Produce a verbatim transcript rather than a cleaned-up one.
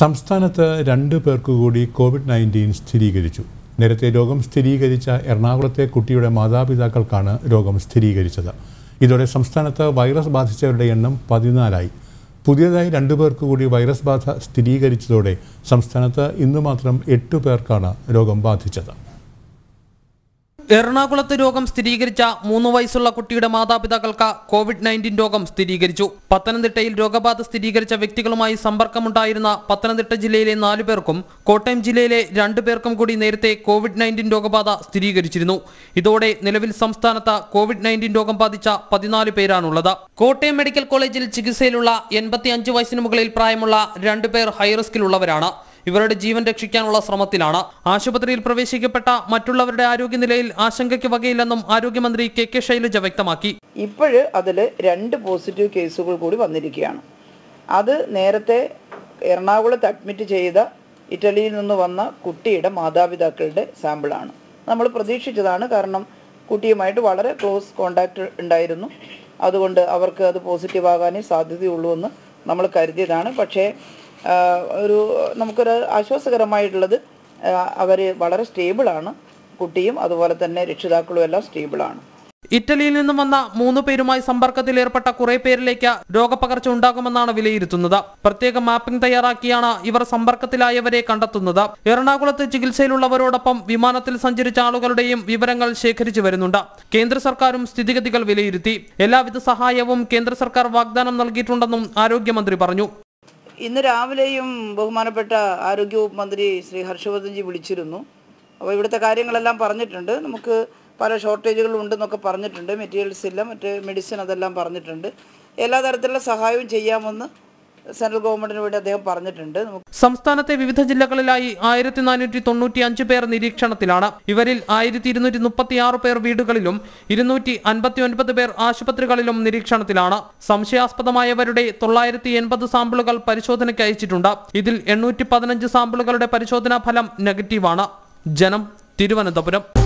സംസ്ഥാനത്ത് രണ്ട് പേർക്ക് കൂടി കോവിഡ് പത്തൊൻപത് സ്ഥിരീകരിച്ചു. നേരത്തെ രോഗം സ്ഥിരീകരിച്ച എറണാകുളത്തെ കുട്ടിയുടെ മാതാപിതാക്കൾക്കാണ് രോഗം സ്ഥിരീകരിച്ചത്. ഇതോടെ സംസ്ഥാനത്ത് വൈറസ് ബാധിച്ചവരുടെ എണ്ണം പതിനാലായി. പുതിയതായി രണ്ട് പേർക്ക് കൂടി വൈറസ് ബാധ സ്ഥിരീകരിച്ചതോടെ സംസ്ഥാനത്ത് ഇന്ന് മാത്രം എട്ട് പേർക്കാണ് രോഗം ബാധിച്ചത്. എറണാകുളത്ത് രോഗം സ്ഥിരീകരിച്ച മൂന്ന് വയസ്സുള്ള കുട്ടിയുടെ മാതാപിതാക്കൾക്ക് കോവിഡ് പത്തൊൻപത് രോഗം സ്ഥിരീകരിച്ചു. പത്തനംതിട്ടയിൽ രോഗബാധ സ്ഥിരീകരിച്ച വ്യക്തികളുമായി സമ്പർക്കമുണ്ടായിരുന്ന പത്തനംതിട്ട ജില്ലയിലെ നാലു പേർക്കും കോട്ടയം ജില്ലയിലെ രണ്ടു പേർക്കും കൂടി നേരത്തെ കോവിഡ് പത്തൊൻപത് രോഗബാധ സ്ഥിരീകരിച്ചിരുന്നു. ഇതോടെ നിലവിൽ സംസ്ഥാനത്ത് കോവിഡ് പത്തൊൻപത് രോഗം ബാധിച്ച പതിനാല് പേരാണുള്ളത്. കോട്ടയം മെഡിക്കൽ കോളേജിൽ ചികിത്സയിലുള്ള എൺപത്തി അഞ്ച് വയസ്സിന് മുകളിൽ പ്രായമുള്ള രണ്ടു പേർ ഹൈറിസ്കിലുള്ളവരാണ്. ഇവരുടെ ജീവൻ രക്ഷിക്കാനുള്ള ശ്രമത്തിലാണ്. ആശുപത്രിയിൽ പ്രവേശിക്കപ്പെട്ട മറ്റുള്ളവരുടെ ആരോഗ്യനിലയിൽ ആശങ്കയ്ക്ക് വകയില്ലെന്നും ആരോഗ്യമന്ത്രി കെ കെ ശൈലജ വ്യക്തമാക്കി. ഇപ്പോഴ് അതിൽ രണ്ട് പോസിറ്റീവ് കേസുകൾ കൂടി വന്നിരിക്കുകയാണ്. അത് നേരത്തെ എറണാകുളത്ത് അഡ്മിറ്റ് ചെയ്ത ഇറ്റലിയിൽ നിന്ന് വന്ന കുട്ടിയുടെ മാതാപിതാക്കളുടെ സാമ്പിളാണ്. നമ്മൾ പ്രതീക്ഷിച്ചതാണ്, കാരണം കുട്ടിയുമായിട്ട് വളരെ ക്ലോസ് കോണ്ടാക്ട് ഉണ്ടായിരുന്നു. അതുകൊണ്ട് അവർക്ക് അത് പോസിറ്റീവ് ആകാനേ സാധ്യതയുള്ളൂ എന്ന് നമ്മൾ കരുതിയതാണ്. പക്ഷേ ഒരു നമുക്കൊരു ആശ്വാസകരമായിട്ടുള്ളത്, അവർ വളരെ സ്റ്റേബിളാണ്. കുട്ടിയും അതുപോലെ തന്നെ രക്ഷിതാക്കളും എല്ലാം സ്റ്റേബിളാണ്. ഇറ്റലിയിൽ നിന്നും വന്ന മൂന്ന് പേരുമായി സമ്പർക്കത്തിലേർപ്പെട്ട കുറെ പേരിലേക്ക് രോഗപകർച്ച ഉണ്ടാകുമെന്നാണ് വിലയിരുത്തുന്നത്. പ്രത്യേക മാപ്പിംഗ് തയ്യാറാക്കിയാണ് ഇവർ സമ്പർക്കത്തിലായവരെ കണ്ടെത്തുന്നത്. എറണാകുളത്ത് ചികിത്സയിലുള്ളവരോടൊപ്പം വിമാനത്തിൽ സഞ്ചരിച്ച ആളുകളുടെയും വിവരങ്ങൾ ശേഖരിച്ചു വരുന്നുണ്ട്. കേന്ദ്ര സർക്കാരും സ്ഥിതിഗതികൾ വിലയിരുത്തി. എല്ലാവിധ സഹായവും കേന്ദ്ര സർക്കാർ വാഗ്ദാനം നൽകിയിട്ടുണ്ടെന്നും ആരോഗ്യമന്ത്രി പറഞ്ഞു. ഇന്ന് രാവിലെയും ബഹുമാനപ്പെട്ട ആരോഗ്യവകുപ്പ് മന്ത്രി ശ്രീ ഹർഷവർദ്ധൻജി വിളിച്ചിരുന്നു. അപ്പോൾ ഇവിടുത്തെ കാര്യങ്ങളെല്ലാം പറഞ്ഞിട്ടുണ്ട്. നമുക്ക് പല ഷോർട്ടേജുകളും ഉണ്ടെന്നൊക്കെ പറഞ്ഞിട്ടുണ്ട്. മെറ്റീരിയൽസ് ഇല്ല, മറ്റ് മെഡിസിൻ അതെല്ലാം പറഞ്ഞിട്ടുണ്ട്. എല്ലാ തരത്തിലുള്ള സഹായവും ചെയ്യാമെന്ന് സെൻട്രൽ ഗവൺമെന്റിന് വേണ്ടി അദ്ദേഹം പറഞ്ഞിട്ടുണ്ട്. സംസ്ഥാനത്തെ വിവിധ ജില്ലകളിലായി ആയിരത്തി നാനൂറ്റി തൊണ്ണൂറ്റി അഞ്ച് പേർ നിരീക്ഷണത്തിലാണ്. ഇവരിൽ ആയിരത്തി ഇരുന്നൂറ്റി മുപ്പത്തി ആറ് പേർ വീടുകളിലും ഇരുന്നൂറ്റി അൻപത്തി ഒൻപത് പേർ ആശുപത്രികളിലും നിരീക്ഷണത്തിലാണ്. സംശയാസ്പദമായവരുടെ തൊള്ളായിരത്തി എൺപത് സാമ്പിളുകൾ പരിശോധനയ്ക്ക് അയച്ചിട്ടുണ്ട്. ഇതിൽ എണ്ണൂറ്റി പതിനഞ്ച് സാമ്പിളുകളുടെ പരിശോധനാ ഫലം നെഗറ്റീവാണ്. ജനം, തിരുവനന്തപുരം.